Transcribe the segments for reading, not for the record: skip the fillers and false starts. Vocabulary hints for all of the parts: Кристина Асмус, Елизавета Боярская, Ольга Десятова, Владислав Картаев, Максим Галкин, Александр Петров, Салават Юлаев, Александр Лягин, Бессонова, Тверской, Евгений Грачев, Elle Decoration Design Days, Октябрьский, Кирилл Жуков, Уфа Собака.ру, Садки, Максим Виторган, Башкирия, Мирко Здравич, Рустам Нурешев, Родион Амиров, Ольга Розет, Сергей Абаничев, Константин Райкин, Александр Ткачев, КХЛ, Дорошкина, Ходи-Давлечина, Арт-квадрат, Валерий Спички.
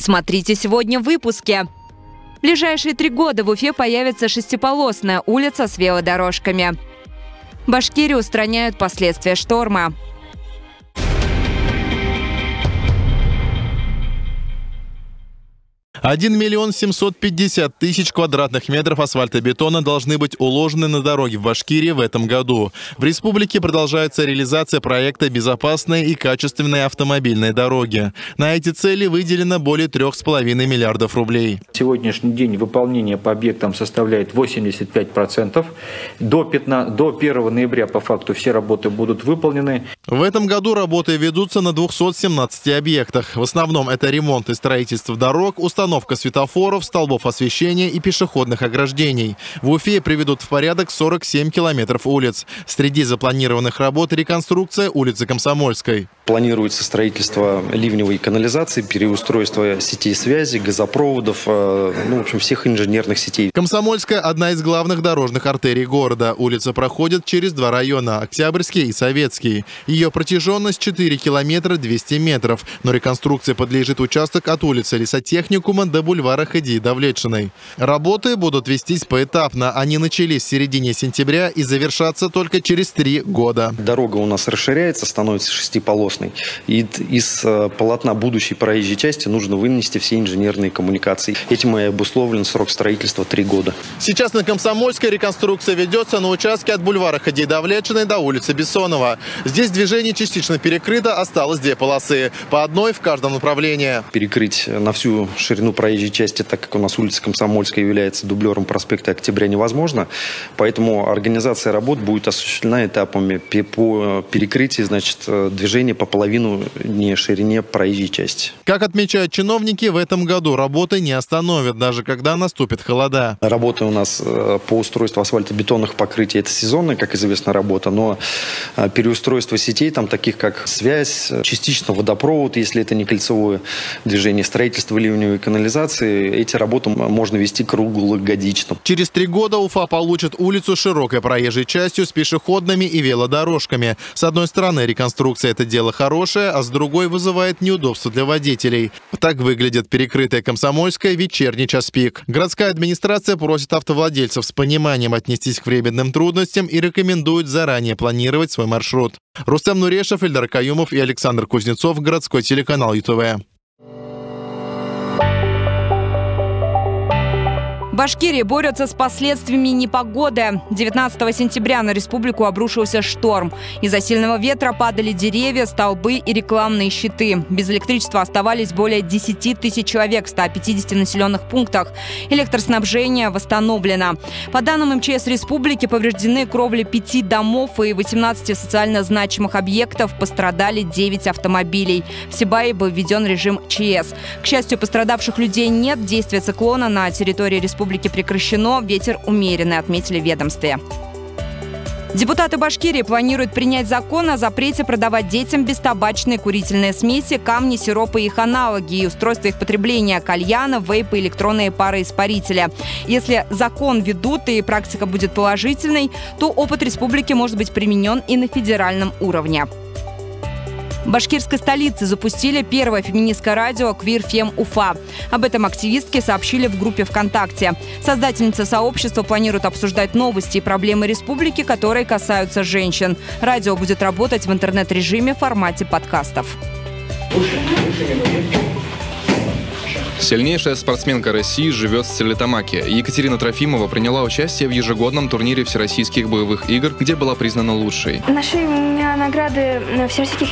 Смотрите сегодня в выпуске. В ближайшие 3 года в Уфе появится шестиполосная улица с велодорожками. Башкирии устраняют последствия шторма. Один 1 750 000 квадратных метров асфальтобетона должны быть уложены на дороги в Башкирии в этом году. В республике продолжается реализация проекта «Безопасные и качественные автомобильные дороги». На эти цели выделено более 3,5 миллиардов рублей. Сегодняшний день выполнение по объектам составляет 85%. До 1 ноября по факту все работы будут выполнены. В этом году работы ведутся на 217 объектах. В основном это ремонт и строительство дорог, установка светофоров, столбов освещения и пешеходных ограждений. В Уфе приведут в порядок 47 километров улиц. Среди запланированных работ реконструкция улицы Комсомольской. Планируется строительство ливневой канализации, переустройство сетей связи, газопроводов, в общем, всех инженерных сетей. Комсомольская – одна из главных дорожных артерий города. Улица проходит через 2 района – Октябрьский и Советский. Ее протяженность 4 километра 200 метров. Но реконструкции подлежит участок от улицы Лесотехникума до бульвара Ходи-Давлечиной. Работы будут вестись поэтапно. Они начались в середине сентября и завершатся только через 3 года. Дорога у нас расширяется, становится шестиполосной. И из полотна будущей проезжей части нужно вынести все инженерные коммуникации. Этим и обусловлен срок строительства 3 года. Сейчас на Комсомольской реконструкция ведется на участке от бульвара Ходи-Давлечиной до улицы Бессонова. Здесь движение частично перекрыто, осталось 2 полосы. По одной в каждом направлении. Перекрыть на всю ширину проезжей части, так как у нас улица Комсомольская является дублером проспекта Октября, невозможно. Поэтому организация работ будет осуществлена этапами по перекрытию, движения по половине ширине проезжей части. Как отмечают чиновники, в этом году работы не остановят, даже когда наступит холода. Работы у нас по устройству асфальтобетонных покрытий — это сезонная, как известно, работа, но переустройство сетей, таких как связь, частично водопровод, если это не кольцевое движение, строительство ливневой канализации, эти работы можно вести круглогодично. Через 3 года Уфа получит улицу широкой проезжей частью с пешеходными и велодорожками. С одной стороны, реконструкция – это дело хорошее, а с другой вызывает неудобства для водителей. Так выглядит перекрытая Комсомольская в вечерний час пик. Городская администрация просит автовладельцев с пониманием отнестись к временным трудностям и рекомендует заранее планировать свой маршрут. Рустам Нурешев, Эльдар Каюмов и Александр Кузнецов, городской телеканал ЮТВ. В Башкирии борются с последствиями непогоды. 19 сентября на республику обрушился шторм. Из-за сильного ветра падали деревья, столбы и рекламные щиты. Без электричества оставались более 10 000 человек в 150 населенных пунктах. Электроснабжение восстановлено. По данным МЧС республики, повреждены кровли 5 домов и 18 социально значимых объектов. Пострадали 9 автомобилей. В Сибае был введен режим ЧС. К счастью, пострадавших людей нет. Действие циклона на территории республики прекращено, ветер умеренный, отметили в ведомстве. Депутаты Башкирии планируют принять закон о запрете продавать детям бестабачные курительные смеси, камни, сиропы и их аналоги, и устройство их потребления, кальяна, вейпы, электронные пароиспарители. Если закон ведут и практика будет положительной, то опыт республики может быть применен и на федеральном уровне. В башкирской столице запустили первое феминистское радио «Квир Фем Уфа». Об этом активистки сообщили в группе ВКонтакте. Создательница сообщества планирует обсуждать новости и проблемы республики, которые касаются женщин. Радио будет работать в интернет-режиме в формате подкастов. Сильнейшая спортсменка России живет в Стерлитамаке. Екатерина Трофимова приняла участие в ежегодном турнире всероссийских боевых игр, где была признана лучшей. Нашли у меня награды всероссийских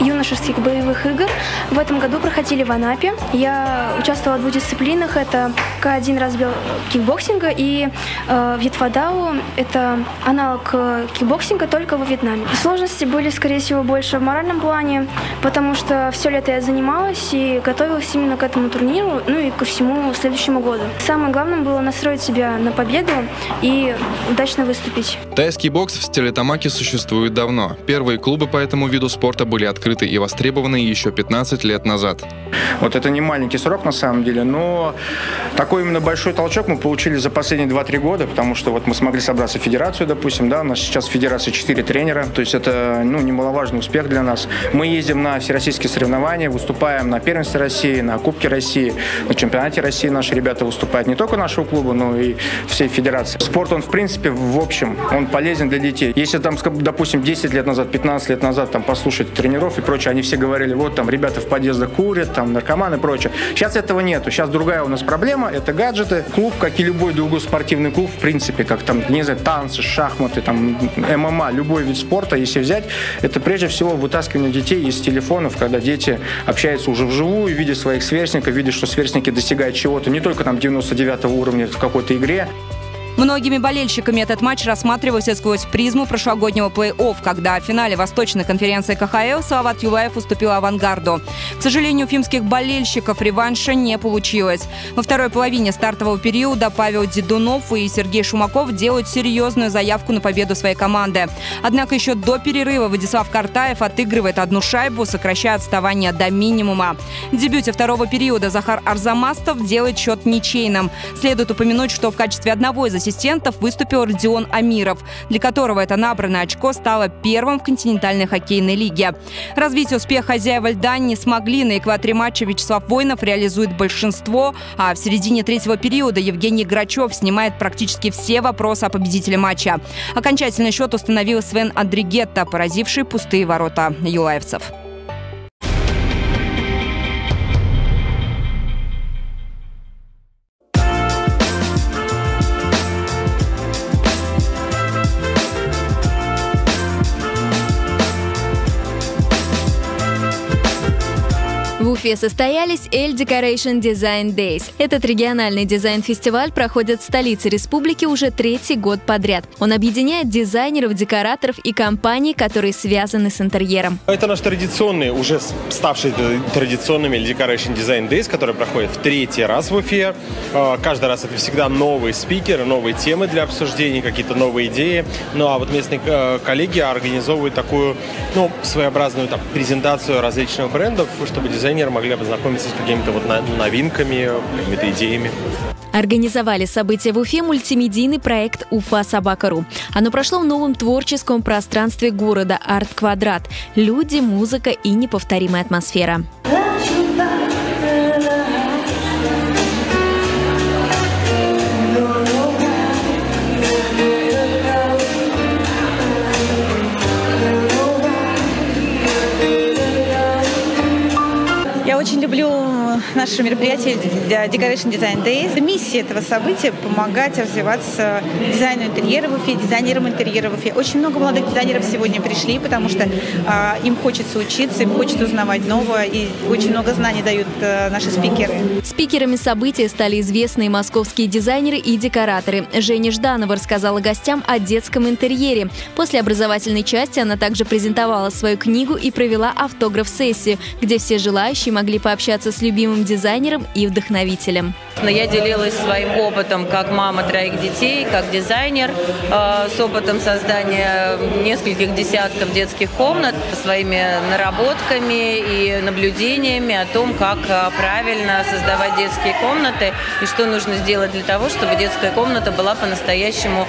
юношеских боевых игр. В этом году проходили в Анапе. Я участвовала в 2 дисциплинах. Это К1 разбил кикбоксинга и вьетфодау. Это аналог кикбоксинга, только во Вьетнаме. Сложности были, скорее всего, больше в моральном плане, потому что все лето я занималась и готовилась именно к этому турниру. И ко всему следующему году. Самое главное было настроить себя на победу и удачно выступить. Тайский бокс в Стерлитамаке существует давно. Первые клубы по этому виду спорта были открыты и востребованы еще 15 лет назад. Вот это не маленький срок на самом деле, но такой именно большой толчок мы получили за последние 2-3 года, потому что вот мы смогли собраться в федерацию, допустим, да, у нас сейчас в федерации 4 тренера, то есть это, ну, немаловажный успех для нас. Мы ездим на всероссийские соревнования, выступаем на первенстве России, на Кубке России, на чемпионате России наши ребята выступают, не только нашего клуба, но и всей федерации. Спорт, он в принципе, в общем, он полезен для детей. Если там, допустим, 10 лет назад, 15 лет назад там послушать тренеров и прочее, они все говорили, вот там ребята в подъездах курят, там наркоманы и прочее. Сейчас этого нету. Сейчас другая у нас проблема, это гаджеты. Клуб, как и любой другой спортивный клуб, в принципе, как там, не знаю, танцы, шахматы, там ММА, любой вид спорта, если взять, это прежде всего вытаскивание детей из телефонов, когда дети общаются уже вживую, видя своих сверстников, видя, что сверстники достигают чего-то, не только там 99 уровня в какой-то игре. Многими болельщиками этот матч рассматривался сквозь призму прошлогоднего плей-офф, когда в финале Восточной конференции КХЛ Салават Юлаев уступил «Авангарду». К сожалению, уфимских болельщиков реванша не получилось. Во второй половине стартового периода Павел Дедунов и Сергей Шумаков делают серьезную заявку на победу своей команды. Однако еще до перерыва Владислав Картаев отыгрывает одну шайбу, сокращая отставание до минимума. В дебюте второго периода Захар Арзамастов делает счет ничейным. Следует упомянуть, что в качестве одного из ассистентов выступил Родион Амиров, для которого это набранное очко стало первым в континентальной хоккейной лиге. Развить успех хозяева льда не смогли. На экваторе матча Вячеслав Воинов реализует большинство, а в середине третьего периода Евгений Грачев снимает практически все вопросы о победителе матча. Окончательный счет установил Свен Андригетто, поразивший пустые ворота юлаевцев. В Уфе состоялись Elle Decoration Design Days. Этот региональный дизайн-фестиваль проходит в столице республики уже третий год подряд. Он объединяет дизайнеров, декораторов и компаний, которые связаны с интерьером. Это наш традиционный, уже ставший традиционным Elle Decoration Design Days, который проходит в третий раз в Уфе. Каждый раз это всегда новые спикеры, новые темы для обсуждений, какие-то новые идеи. Ну а вот местные коллеги организовывают такую, ну, своеобразную там, презентацию различных брендов, чтобы дизайн могли ознакомиться с какими-то вот новинками, какими-то идеями. Организовали события в Уфе мультимедийный проект «Уфа Собака.ру». Оно прошло в новом творческом пространстве города «Арт-квадрат». Люди, музыка и неповторимая атмосфера. Очень люблю наше мероприятие Decoration Design Days. Миссия этого события – помогать развиваться дизайну интерьера в Уфе, дизайнерам интерьера в Уфе. Очень много молодых дизайнеров сегодня пришли, потому что им хочется учиться, им хочется узнавать новое, и очень много знаний дают наши спикеры. Спикерами события стали известные московские дизайнеры и декораторы. Женя Жданова рассказала гостям о детском интерьере. После образовательной части она также презентовала свою книгу и провела автограф-сессию, где все желающие могли пообщаться с любимым дизайнером и вдохновителем. Я делилась своим опытом как мама троих детей, как дизайнер, с опытом создания нескольких десятков детских комнат, своими наработками и наблюдениями о том, как правильно создавать детские комнаты и что нужно сделать для того, чтобы детская комната была по-настоящему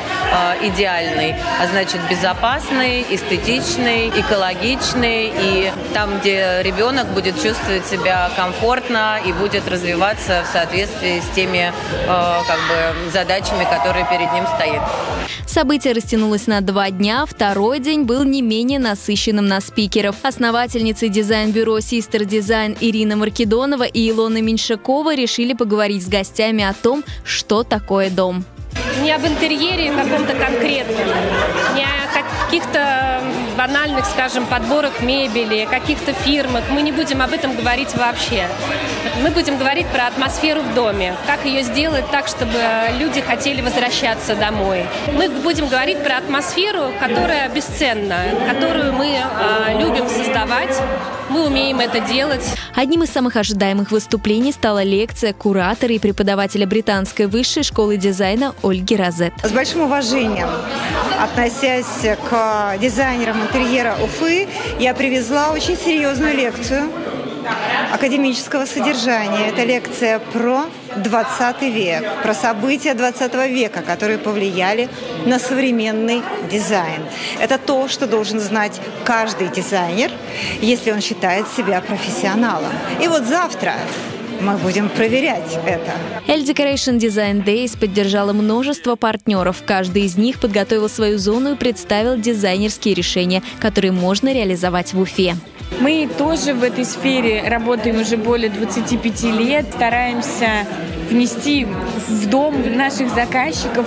идеальной. А значит, безопасной, эстетичной, экологичной и там, где ребенок будет чувствовать себя комфортно и будет развиваться в соответствии с теми задачами, которые перед ним стоят. Событие растянулось на 2 дня. Второй день был не менее насыщенным на спикеров. Основательницы дизайн-бюро «Систер Дизайн» Ирина Маркидонова и Илона Меньшакова решили поговорить с гостями о том, что такое дом. Не об интерьере каком-то конкретном, не о каких-то банальных, скажем, подборах мебели, каких-то фирмах. Мы не будем об этом говорить вообще. Мы будем говорить про атмосферу в доме, как ее сделать так, чтобы люди хотели возвращаться домой. Мы будем говорить про атмосферу, которая бесценна, которую мы любим создавать. Мы умеем это делать. Одним из самых ожидаемых выступлений стала лекция куратора и преподавателя британской высшей школы дизайна Ольги Розет. С большим уважением, относясь к дизайнерам интерьера Уфы, я привезла очень серьезную лекцию академического содержания. Это лекция про 20 век, про события 20 века, которые повлияли на современный дизайн. Это то, что должен знать каждый дизайнер, если он считает себя профессионалом. И вот завтра мы будем проверять это. Elle Decoration Design Days поддержала множество партнеров. Каждый из них подготовил свою зону и представил дизайнерские решения, которые можно реализовать в Уфе. Мы тоже в этой сфере работаем уже более 25 лет, стараемся внести в дом наших заказчиков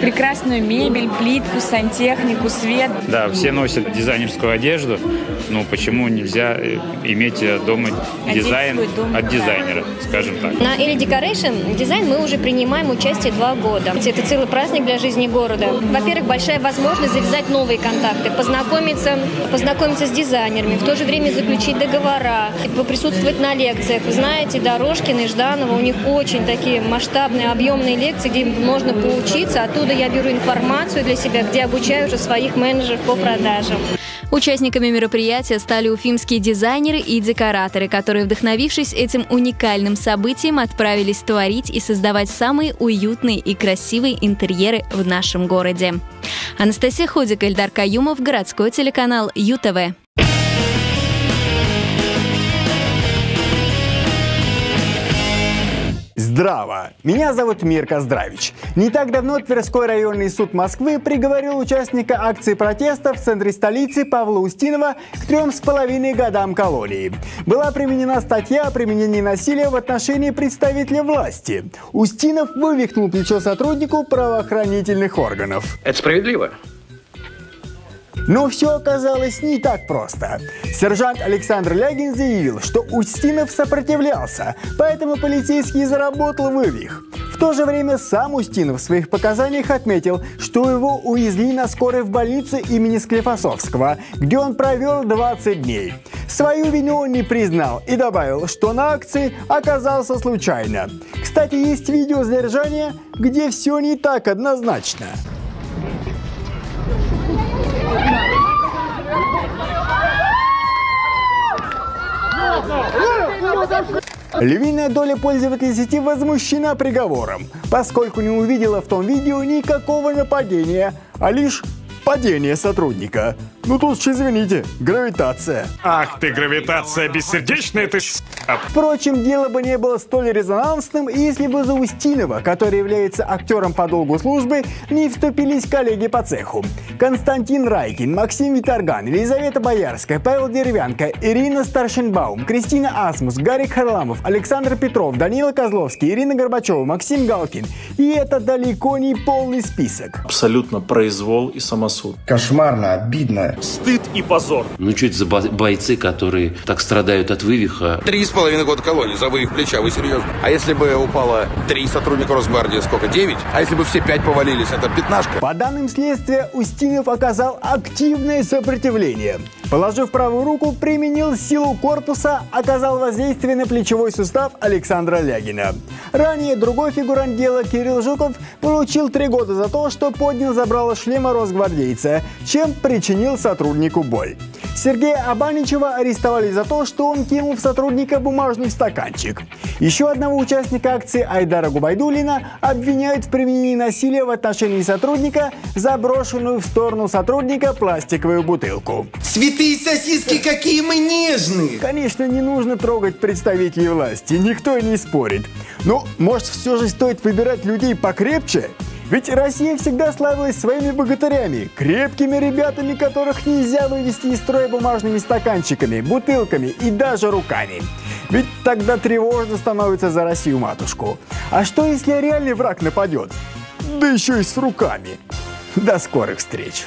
прекрасную мебель, плитку, сантехнику, свет. Да, все носят дизайнерскую одежду, но почему нельзя иметь дома дизайн от дизайнера, скажем так. На Elle Decoration Design мы уже принимаем участие 2 года. Это целый праздник для жизни города. Во-первых, большая возможность завязать новые контакты, познакомиться с дизайнерами, в то же время заключить договора, присутствовать на лекциях. Вы знаете, Дорошкина и Жданова, у них очень такие масштабные, объемные лекции, где можно поучиться. Оттуда я беру информацию для себя, где обучаю уже своих менеджеров по продажам. Участниками мероприятия стали уфимские дизайнеры и декораторы, которые, вдохновившись этим уникальным событием, отправились творить и создавать самые уютные и красивые интерьеры в нашем городе. Анастасия Ходик, Эльдар Каюмов, городской телеканал ЮТВ. Здраво! Меня зовут Мирко Здравич. Не так давно Тверской районный суд Москвы приговорил участника акции протеста в центре столицы Павла Устинова к 3,5 годам колонии. Была применена статья о применении насилия в отношении представителя власти. Устинов вывихнул плечо сотруднику правоохранительных органов. Это справедливо? Но все оказалось не так просто. Сержант Александр Лягин заявил, что Устинов сопротивлялся, поэтому полицейский заработал вывих. В то же время сам Устинов в своих показаниях отметил, что его увезли на скорой в больницу имени Склифосовского, где он провел 20 дней. Свою вину он не признал и добавил, что на акции оказался случайно. Кстати, есть видео задержания, где все не так однозначно. Львиная доля пользователей сети возмущена приговором, поскольку не увидела в том видео никакого нападения, а лишь падение сотрудника. Ну тут, извините, гравитация. Ах ты, гравитация бессердечная, ты с... Впрочем, дело бы не было столь резонансным, если бы за Устинова, который является актером по долгу службы, не вступились коллеги по цеху. Константин Райкин, Максим Виторган, Елизавета Боярская, Павел Деревянко, Ирина Старшенбаум, Кристина Асмус, Гарик Харламов, Александр Петров, Данила Козловский, Ирина Горбачева, Максим Галкин. И это далеко не полный список. Абсолютно произвол и самосуд. Кошмарно, обидно. Стыд и позор. Ну что это за бойцы, которые так страдают от вывиха? 3,5 года колонии за вывих плеча, вы серьезно? А если бы упало 3 сотрудника Росгвардии, сколько? 9? А если бы все 5 повалились, это 15? По данным следствия, Устинов оказал активное сопротивление. Положив правую руку, применил силу корпуса, оказал воздействие на плечевой сустав Александра Лягина. Ранее другой фигурант дела Кирилл Жуков получил 3 года за то, что поднял забрало шлема росгвардейца, чем причинил сотруднику боль. Сергея Абаничева арестовали за то, что он кинул в сотрудника бумажный стаканчик. Еще одного участника акции Айдара Губайдуллина обвиняют в применении насилия в отношении сотрудника, заброшенную в сторону сотрудника пластиковую бутылку. Святые сосиски, какие мы нежные! Конечно, не нужно трогать представителей власти, никто не спорит. Но, может, все же стоит выбирать людей покрепче? Ведь Россия всегда славилась своими богатырями, крепкими ребятами, которых нельзя вывести из строя бумажными стаканчиками, бутылками и даже руками. Ведь тогда тревожно становится за Россию-матушку. А что, если реальный враг нападет? Да еще и с руками. До скорых встреч!